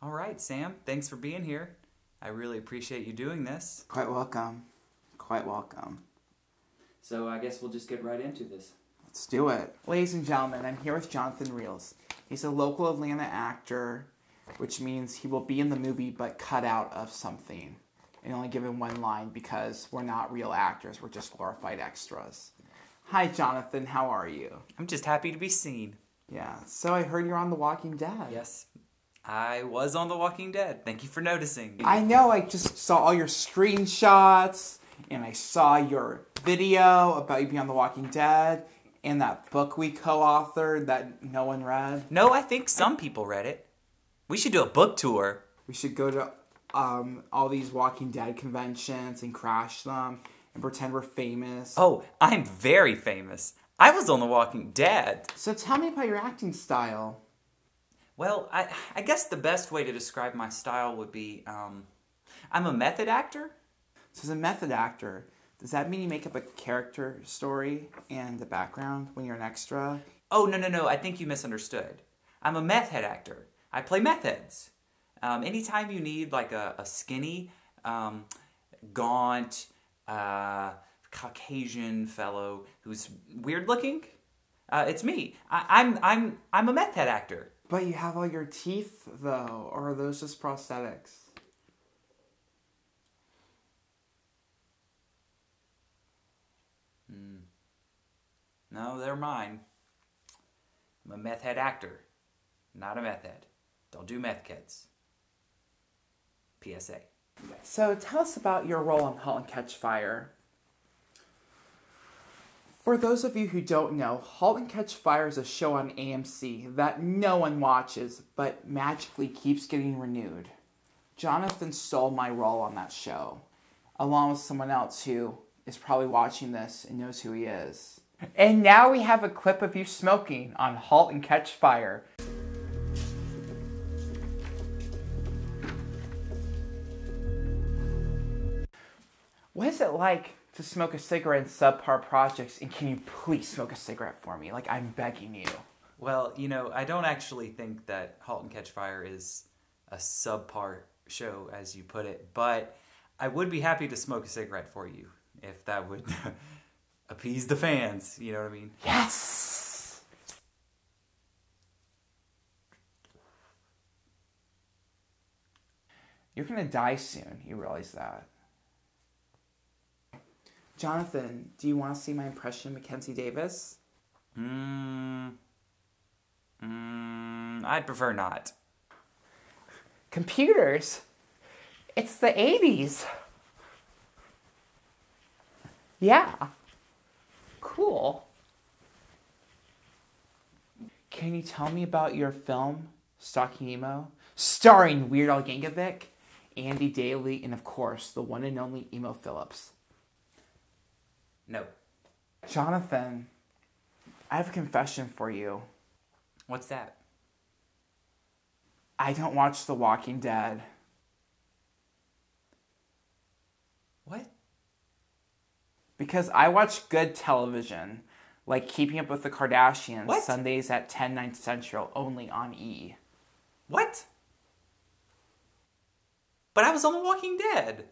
All right, Sam, thanks for being here. I really appreciate you doing this. Quite welcome. Quite welcome. So I guess we'll just get right into this. Let's do it. Ladies and gentlemen, I'm here with Jonathan Realz. He's a local Atlanta actor, which means he will be in the movie but cut out of something and only given one line because we're not real actors. We're just glorified extras. Hi, Jonathan. How are you? I'm just happy to be seen. Yeah. So I heard you're on The Walking Dead. Yes. I was on The Walking Dead. Thank you for noticing. I know. I just saw all your screenshots, and I saw your video about you being on The Walking Dead, and that book we co-authored that no one read. No, I think some people read it. We should do a book tour. We should go to all these Walking Dead conventions and crash them and pretend we're famous. Oh, I'm very famous. I was on The Walking Dead. So tell me about your acting style. Well, I guess the best way to describe my style would be, I'm a method actor. So as a method actor, does that mean you make up a character story and the background when you're an extra? Oh, no, I think you misunderstood. I'm a method actor. I play methods. Anytime you need like a skinny, gaunt, Caucasian fellow who's weird looking, it's me. I'm a method actor. But you have all your teeth, though, or are those just prosthetics? No, they're mine. I'm a meth head actor, not a meth head. Don't do meth kids. PSA. So tell us about your role on Halt and Catch Fire. For those of you who don't know, Halt and Catch Fire is a show on AMC that no one watches, but magically keeps getting renewed. Jonathan stole my role on that show, along with someone else who is probably watching this and knows who he is. And now we have a clip of you smoking on Halt and Catch Fire. What is it like to smoke a cigarette in subpar projects, and can you please smoke a cigarette for me? Like, I'm begging you. Well, you know, I don't actually think that Halt and Catch Fire is a subpar show, as you put it, but I would be happy to smoke a cigarette for you, if that would appease the fans, you know what I mean? Yes! You're gonna die soon, you realize that. Jonathan, do you want to see my impression of Mackenzie Davis? I'd prefer not. Computers? It's the 80s. Yeah. Cool. Can you tell me about your film, Stalking Emo, starring Weird Al Yankovic, Andy Daly, and of course, the one and only Emo Phillips? No. Jonathan, I have a confession for you. What's that? I don't watch The Walking Dead. What? Because I watch good television, like Keeping Up with the Kardashians, what? Sundays at 10/9 Central, only on E! What? But I was on The Walking Dead!